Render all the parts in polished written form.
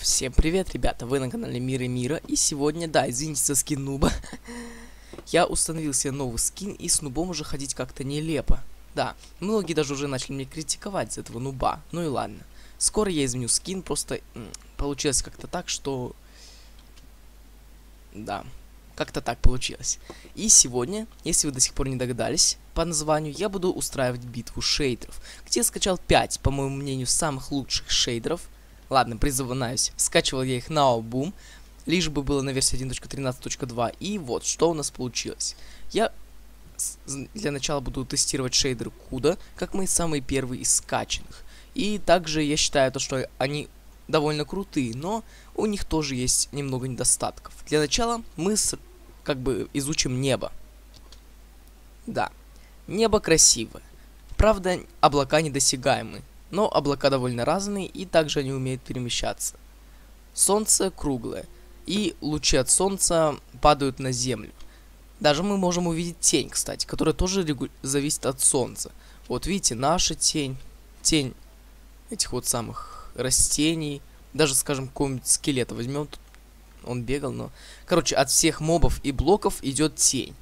Всем привет, ребята, вы на канале Мир и Мира, и сегодня, да, извините за скин нуба, я установил себе новый скин, и с нубом уже ходить как-то нелепо, да, многие даже уже начали меня критиковать за этого нуба, ну и ладно, скоро я изменю скин, просто получилось как-то так, что, да, как-то так получилось, и сегодня, если вы до сих пор не догадались, по названию я буду устраивать битву шейдеров, где я скачал 5, по моему мнению, самых лучших шейдеров. Ладно, признаюсь, скачивал я их на обум, лишь бы было на версии 1.13.2, и вот, что у нас получилось. Я для начала буду тестировать шейдеры Kuda, как мои самые первые из скачанных. И также я считаю, что они довольно крутые, но у них тоже есть немного недостатков. Для начала мы изучим небо. Да, небо красивое, правда облака недосягаемы. Но облака довольно разные, и также они умеют перемещаться. Солнце круглое, и лучи от солнца падают на землю. Даже мы можем увидеть тень, кстати, которая тоже зависит от солнца. Вот видите, наша тень, тень этих вот самых растений. Даже, скажем, какого-нибудь скелета возьмем. Он бегал, но... Короче, от всех мобов и блоков идет тень.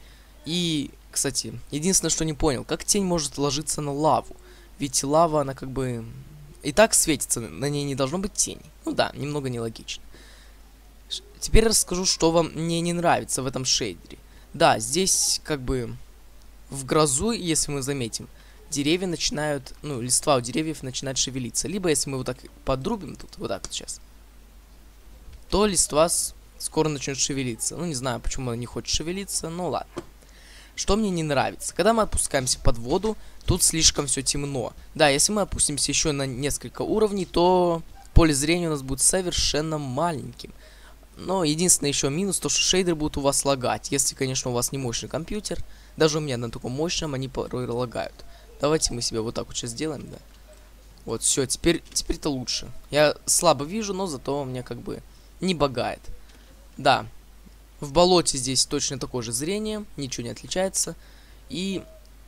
И, кстати, единственное, что не понял, как тень может ложиться на лаву? Ведь лава, она как бы и так светится, на ней не должно быть тени. Ну да, немного нелогично. Теперь расскажу, что вам мне не нравится в этом шейдере. Да, здесь как бы в грозу, если мы заметим, деревья начинают, ну, листва у деревьев начинает шевелиться. Либо если мы вот так подрубим тут, вот так вот сейчас, то листва скоро начнет шевелиться. Ну, не знаю, почему она не хочет шевелиться, но ладно. Что мне не нравится? Когда мы опускаемся под воду, тут слишком все темно. Да, если мы опустимся еще на несколько уровней, то поле зрения у нас будет совершенно маленьким. Но единственный еще минус, то что шейдеры будут у вас лагать. Если, конечно, у вас не мощный компьютер. Даже у меня на таком мощном они порой лагают. Давайте мы себе вот так вот сейчас сделаем, да. Вот, все, теперь-то лучше. Я слабо вижу, но зато у меня как бы не багает. Да. В болоте здесь точно такое же зрение, ничего не отличается. И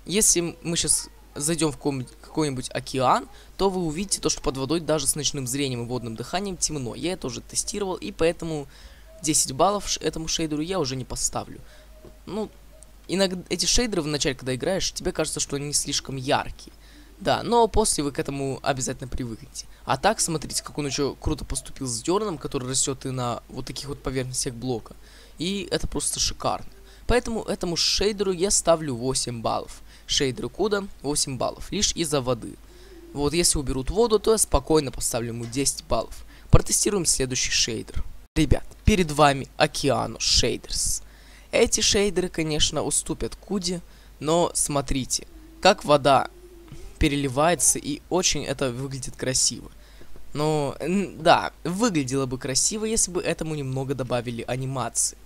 если мы сейчас зайдем в какой-нибудь океан, то вы увидите то, что под водой даже с ночным зрением и водным дыханием темно. Я это уже тестировал, и поэтому 10 баллов этому шейдеру я уже не поставлю. Ну, иногда эти шейдеры вначале, когда играешь, тебе кажется, что они слишком яркие. Да, но после вы к этому обязательно привыкнете. А так, смотрите, как он еще круто поступил с дерном, который растет и на вот таких вот поверхностях блока. И это просто шикарно. Поэтому этому шейдеру я ставлю 8 баллов. Шейдеру Куда 8 баллов. Лишь из-за воды. Вот если уберут воду, то я спокойно поставлю ему 10 баллов. Протестируем следующий шейдер. Ребят, перед вами Oceano Shaders. Эти шейдеры, конечно, уступят Куде. Но смотрите, как вода переливается. И очень это выглядит красиво. Но, да, выглядело бы красиво, если бы этому немного добавили анимации.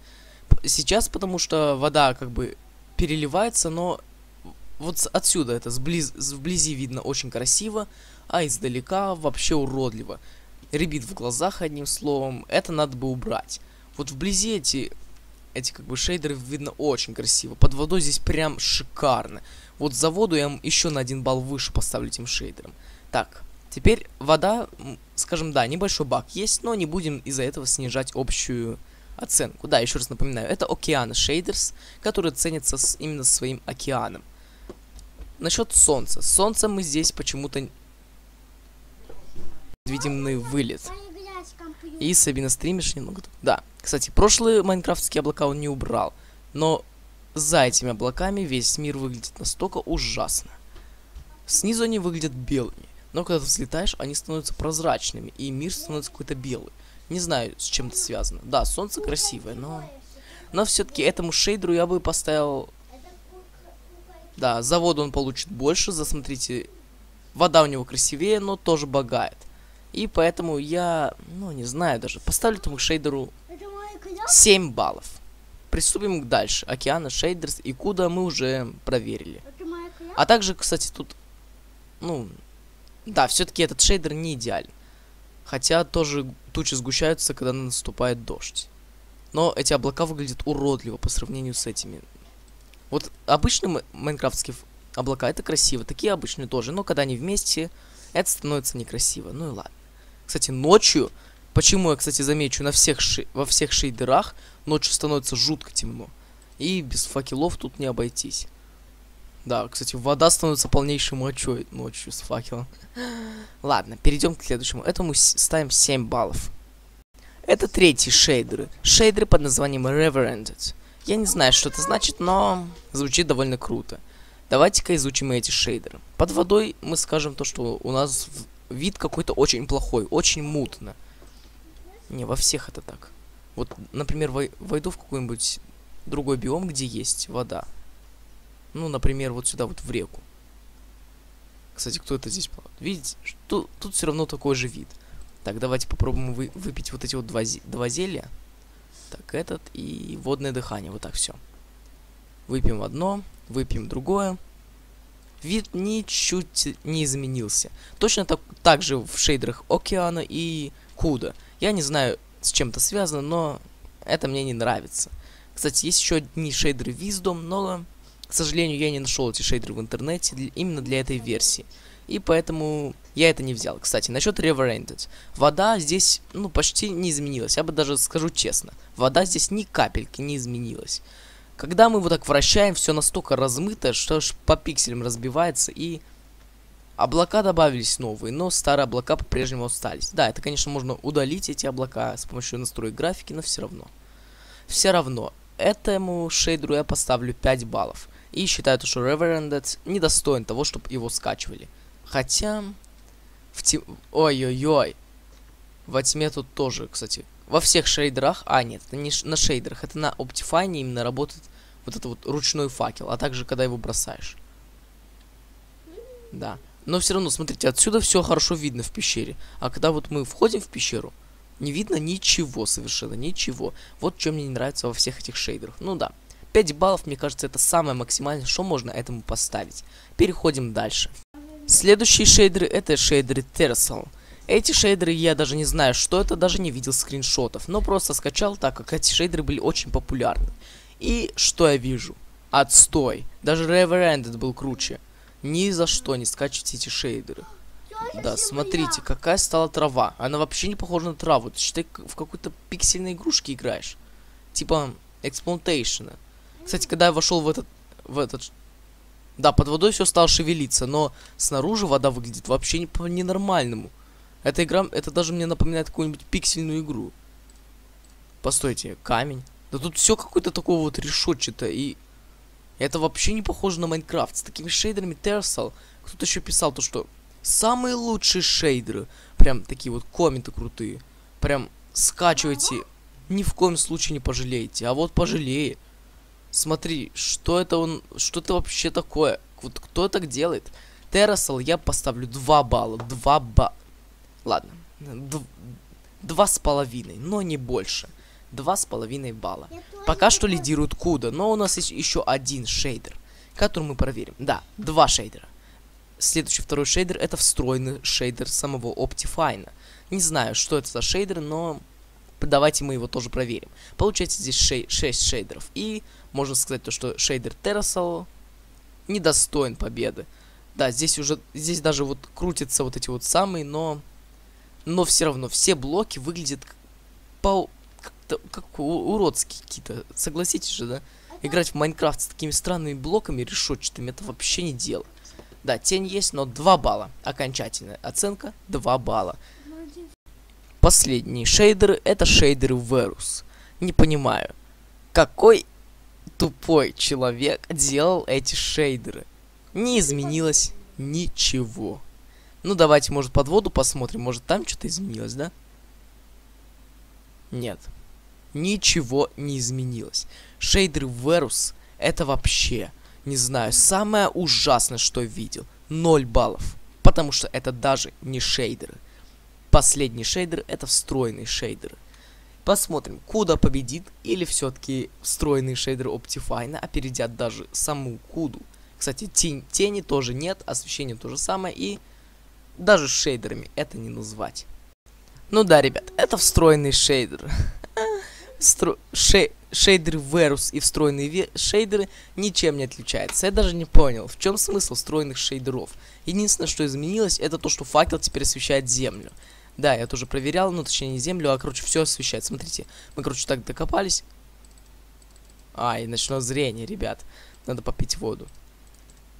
Сейчас, потому что вода как бы переливается, но вот отсюда это вблизи видно очень красиво, а издалека вообще уродливо. Рябит в глазах, одним словом, это надо бы убрать. Вот вблизи эти как бы шейдеры видно очень красиво. Под водой здесь прям шикарно. Вот за воду я еще на 1 балл выше поставлю этим шейдером. Так, теперь вода, скажем, да, небольшой баг есть, но не будем из-за этого снижать общую оценку. Да, еще раз напоминаю, это Oceano Shaders, который ценится именно своим океаном. Насчет солнца. Солнце мы здесь почему-то видимый вылет. И Сабина, стримишь немного? Да. Кстати, прошлые майнкрафтские облака он не убрал, но за этими облаками весь мир выглядит настолько ужасно. Снизу они выглядят белыми, но когда ты взлетаешь, они становятся прозрачными, и мир становится какой-то белый. Не знаю, с чем это связано. Да, солнце красивое, но... Но все-таки этому шейдеру я бы поставил... Да, за воду он получит больше, засмотрите. Вода у него красивее, но тоже богает. И поэтому я, ну, не знаю даже. Поставлю этому шейдеру 7 баллов. Приступим дальше. Oceano Shaders и Куда мы уже проверили. А также, кстати, тут... Ну... Да, все-таки этот шейдер не идеален. Хотя тоже тучи сгущаются, когда наступает дождь. Но эти облака выглядят уродливо по сравнению с этими. Вот обычные майнкрафтские облака это красиво. Такие обычные тоже. Но когда они вместе, это становится некрасиво. Ну и ладно. Кстати, ночью Почему я, кстати, замечу, во всех шейдерах ночью становится жутко темно. И без факелов тут не обойтись. Да, кстати, вода становится полнейшей мочой ночью с факелом. Ладно, перейдем к следующему. Этому ставим 7 баллов. Это третьи шейдеры. Шейдеры под названием Reverended. Я не знаю, что это значит, но звучит довольно круто. Давайте-ка изучим эти шейдеры. Под водой мы скажем то, что у нас вид какой-то очень плохой, очень мутно. Не, во всех это так. Вот, например, войду в какой-нибудь другой биом, где есть вода. Ну, например, вот сюда, вот в реку. Кстати, кто это здесь плавает? Видите, что тут все равно такой же вид. Так, давайте попробуем выпить вот эти вот два зелья. Так, этот и водное дыхание. Вот так все. Выпьем одно, выпьем другое. Вид ничуть не изменился. Точно так же в шейдерах Океана и Куда. Я не знаю, с чем это связано, но это мне не нравится. Кстати, есть еще одни шейдеры Wisdom, но... К сожалению, я не нашел эти шейдеры в интернете именно для этой версии. И поэтому я это не взял. Кстати, насчет Reverended. Вода здесь, ну, почти не изменилась. Я бы даже скажу честно. Вода здесь ни капельки не изменилась. Когда мы вот так вращаем, все настолько размыто, что аж по пикселям разбивается. И облака добавились новые, но старые облака по-прежнему остались. Да, это, конечно, можно удалить эти облака с помощью настроек графики, но все равно. Все равно. Этому шейдеру я поставлю 5 баллов. И считаю, что Reverended недостоин того, чтобы его скачивали. Хотя... Ой-ой-ой. Во тьме тут тоже, кстати. Во всех шейдерах... А, нет, это не на шейдерах. Это на Optifine именно работает вот этот вот ручной факел. А также, когда его бросаешь. Да. Но все равно, смотрите, отсюда все хорошо видно в пещере. А когда вот мы входим в пещеру, не видно ничего совершенно, ничего. Вот что мне не нравится во всех этих шейдерах. Ну да. 5 баллов, мне кажется, это самое максимальное, что можно этому поставить. Переходим дальше. Следующие шейдеры — это шейдеры Tersal. Эти шейдеры я даже не знаю, что это, даже не видел скриншотов, но просто скачал, так как эти шейдеры были очень популярны. И что я вижу? Отстой. Даже Reverended был круче. Ни за что не скачивайте эти шейдеры. Да, смотрите, какая стала трава. Она вообще не похожа на траву. Ты, считай, в какой-то пиксельной игрушке играешь. Типа эксплантейшена. Кстати, когда я вошел в этот... Да, под водой все стало шевелиться, но снаружи вода выглядит вообще не по-ненормальному. Эта игра... Это даже мне напоминает какую-нибудь пиксельную игру. Постойте, камень. Да тут все какое-то такое вот решетчатое. И это вообще не похоже на Майнкрафт. С такими шейдерами Tersal. Кто-то еще писал то, что... Самые лучшие шейдеры. Прям такие вот комменты крутые. Прям скачивайте. Ни в коем случае не пожалеете. А вот пожалеет. Смотри, что это он... Что это вообще такое? Вот кто так делает? Tersal я поставлю 2 балла. 2 балла. Ладно. 2,5. Но не больше. 2,5 балла. Пока что лидирует Куда. Но у нас есть еще один шейдер, который мы проверим. Да, 2 шейдера. Следующий, второй шейдер — это встроенный шейдер самого Optifine. Не знаю, что это за шейдер, но давайте мы его тоже проверим. Получается здесь 6 шейдеров. И можно сказать то, что шейдер Tersal недостоин победы. Да, здесь уже, здесь даже вот крутятся вот эти вот самые, но все равно все блоки выглядят как уродские какие-то. Согласитесь же, да? Играть в Майнкрафт с такими странными блоками решетчатыми — это вообще не дело. Да, тень есть, но 2 балла. Окончательная оценка — 2 балла. Последние шейдеры — это шейдеры Verus. Не понимаю, какой тупой человек делал эти шейдеры. Не изменилось ничего. Ну, давайте, может, под воду посмотрим. Может, там что-то изменилось, да? Нет. Ничего не изменилось. Шейдеры Verus — это вообще... Не знаю, самое ужасное, что видел. 0 баллов. Потому что это даже не шейдеры. Последний шейдер — это встроенные шейдеры. Посмотрим, Куда победит или все-таки встроенные шейдеры Optifine опередят даже саму Куду. Кстати, тени тоже нет, освещение то же самое, и даже шейдерами это не назвать. Ну да, ребят, это встроенный шейдер. Шейдеры Verus и встроенные шейдеры ничем не отличаются. Я даже не понял, в чем смысл встроенных шейдеров. Единственное, что изменилось, это то, что факел теперь освещает землю. Да, я тоже проверял, ну, точнее, не землю, а, короче, все освещает. Смотрите, мы, короче, так докопались. А, и ночное зрение, ребят. Надо попить воду.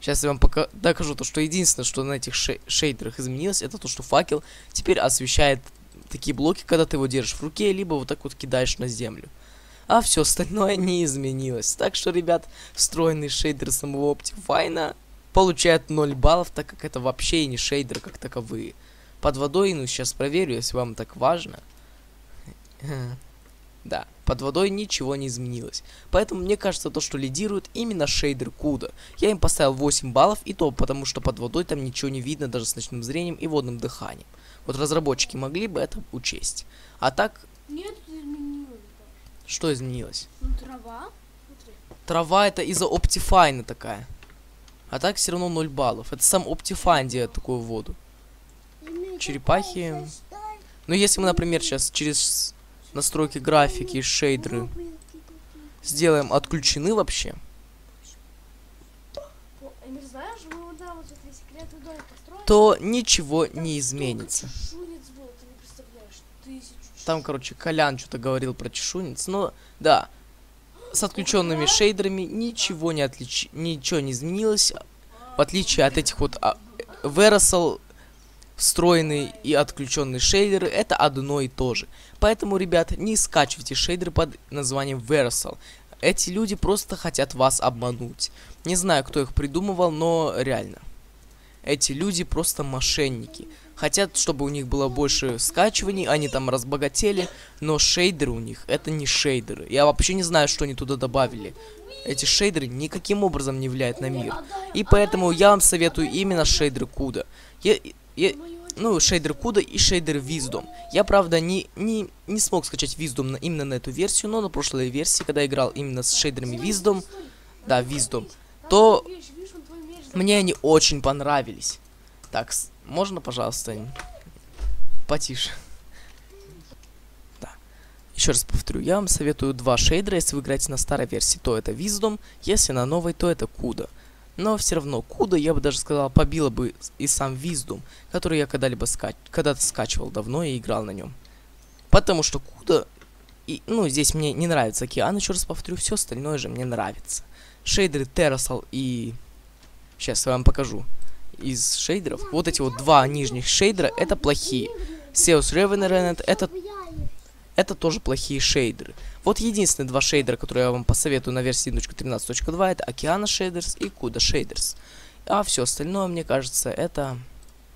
Сейчас я вам пока докажу то, что единственное, что на этих шейдерах изменилось, это то, что факел теперь освещает такие блоки, когда ты его держишь в руке, либо вот так вот кидаешь на землю. А все остальное не изменилось. Так что, ребят, встроенный шейдер самого Optifine получает 0 баллов, так как это вообще и не шейдеры как таковые. Под водой, ну сейчас проверю, если вам так важно. Да, под водой ничего не изменилось. Поэтому мне кажется, то, что лидирует именно шейдер Куда. Я им поставил 8 баллов, и то потому, что под водой там ничего не видно, даже с ночным зрением и водным дыханием. Вот разработчики могли бы это учесть. А так... Нет, изменилось. Что изменилось? Ну, трава. Смотри. Трава это из-за Optifine такая. А так все равно 0 баллов. Это сам Optifine делает такую воду. Черепахи... Ну, если мы, например, сейчас через... настройки графики, шейдеры сделаем отключены вообще. То ничего не изменится. Там, короче, Колян что-то говорил про чешунец, но да, с отключенными шейдерами ничего не изменилось, в отличие от этих вот Verus. Встроенные и отключенные шейдеры это одно и то же. Поэтому, ребят, не скачивайте шейдеры под названием Tersal. Эти люди просто хотят вас обмануть. Не знаю, кто их придумывал, но реально. Эти люди просто мошенники. Хотят, чтобы у них было больше скачиваний, они там разбогатели, но шейдеры у них это не шейдеры. Я вообще не знаю, что они туда добавили. Эти шейдеры никаким образом не влияют на мир. И поэтому я вам советую именно шейдеры Куда. Ну, шейдер Куда и шейдер Wisdom. Я, правда, не смог скачать Wisdom именно на эту версию, но на прошлой версии, когда играл именно с шейдерами Wisdom, да, Wisdom, то мне они очень понравились. Так, можно, пожалуйста, потише? Да. Еще раз повторю, я вам советую два шейдера. Если вы играете на старой версии, то это Wisdom, если на новой, то это Куда. Но все равно, Куда, я бы даже сказал, побила бы и сам Wisdom, который я когда-либо когда-то скачивал давно и играл на нем. Потому что Куда... И, ну, здесь мне не нравится океан, еще раз повторю, все остальное же мне нравится. Шейдеры Tersal и... Сейчас я вам покажу. Из шейдеров, вот эти вот два нижних шейдера, это плохие. SEUS Reverended, это тоже плохие шейдеры. Вот единственные два шейдера, которые я вам посоветую на версии 1.13.2, это Oceano Shaders и Kuda Shaders. А все остальное, мне кажется, это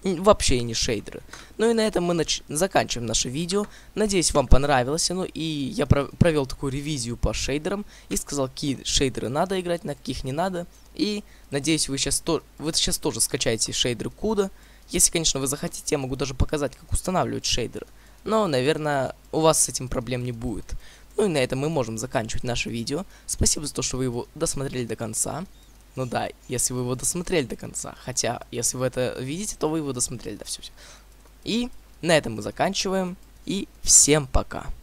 вообще не шейдеры. Ну и на этом мы заканчиваем наше видео. Надеюсь, вам понравилось оно. И я провел такую ревизию по шейдерам и сказал, какие шейдеры надо играть, на каких не надо. И надеюсь, вы сейчас тоже скачаете шейдеры Куда. Если, конечно, вы захотите, я могу даже показать, как устанавливать шейдеры. Но, наверное, у вас с этим проблем не будет. Ну и на этом мы можем заканчивать наше видео. Спасибо за то, что вы его досмотрели до конца. Ну да, если вы его досмотрели до конца. Хотя, если вы это видите, то вы его досмотрели. Да, все. И на этом мы заканчиваем. И всем пока.